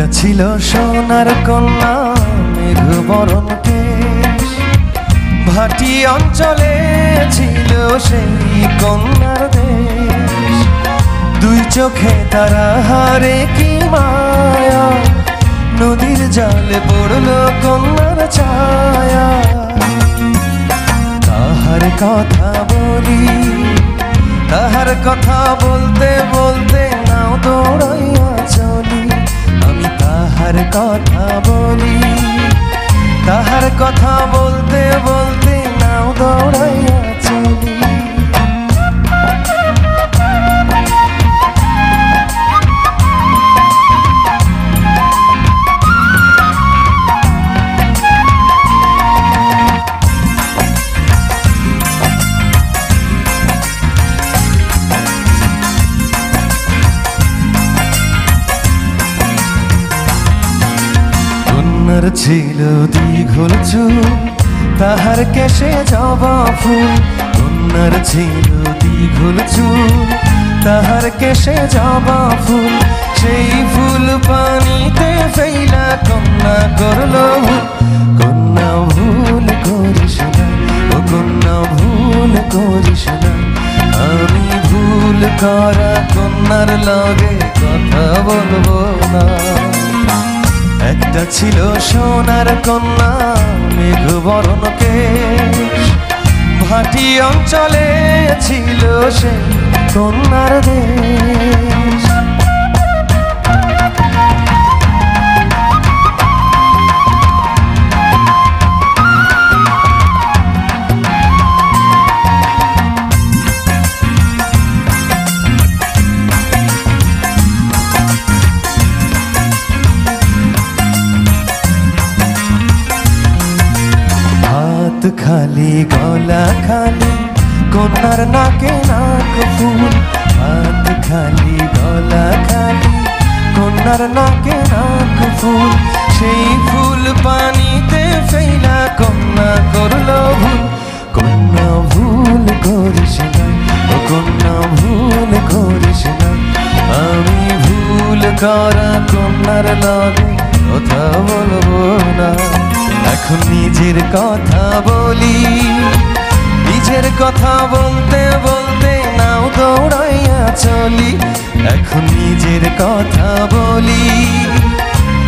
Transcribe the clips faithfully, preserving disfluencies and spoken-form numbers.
একটা ছিল সোনার কন্যা, মেঘবরণ দেশ, ভাটি অঞ্চলে ছিল সেই কন্যার দেশ। দুই চোখে তারা হারে কি মায়া, নদীর জলে পড়ল কন্যার ছায়া। তাহার কথা বলি, তাহার কথা বলতে বলতে নাও দৌড়াইয়া চলি। আমি তাহার কথা বলি, তাহার কথা বলতে বলতে নাও দৌড়াইয়া চলি। কন্যার ছিল দীঘল চুল, তাহার কেশে জবা ফুল। কন্যার ছিল দীঘল চুল, তাহার কেশে জবা ফুল। সেই ফুল পানিতে ফেলা কন্যা করল ভুল। কন্যা ভুল করিস না, ও কন্যা ভুল করিস না। আমি ভুল করা কন্যার লগে কথা বলবো না। একটা ছিল সোনার কন্যা, মেঘবরণ কেশ, ভাটি অঞ্চলে ছিল সেই কন্যার দেশ। খালি গলা খালি কন্যার নাকে নাক ফুল, হাত খালি গলা খালি কন্যার নাকে নাক ফুল। সেই ফুল পানিতে ফেলা কন্যা করল ভুল। কন্যা ভুল করিস না, ও কন্যা ভুল করিস না। আমি ভুল করা কন্যার লগে কথা বলবো না। এখন নিজের কথা বলি, নিজের কথা বলতে বলতে নাও দৌড়াইয়া চলি। এখন নিজের কথা বলি,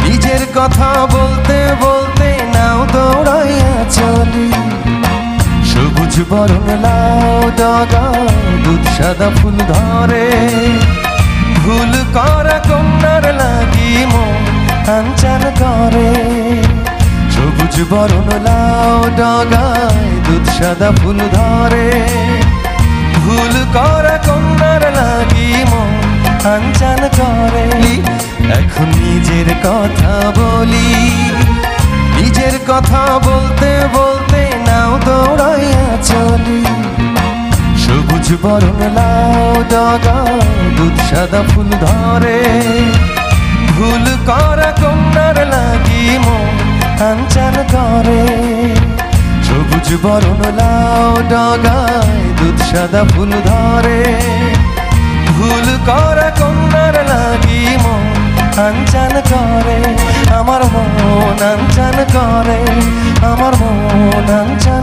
নিজের কথা বলতে বলতে নাও দৌড়াইয়া চলি। সবুজ বরণ লাউ ডগা, দুধ সাদা ফুল ধরে। ভুল করা কন্যার লাগি মন আঞ্চান করে। সবুজ বরণ লাউ ডগায়, দুধ সাদা ফুল ধরে। ভুল করা কন্যার লাগি মন আঞ্চান করে। এখন নিজের কথা বলি, নিজের কথা বলতে বলতে নাও দৌড়াইয়া চলি। সবুজ বরণ লাউ ডগায়, দুধ সাদা ফুল ধরে। ভুল করা কন্যার লাগি মন আঞ্চান করে। সবুজ বরণ লাউ ডগায়, দুধ সাদা ফুল ধরে। ভুল করা কন্যার লাগি মন আঞ্চান করে। আমার মন আঞ্চান করে, আমার মন আঞ্চান।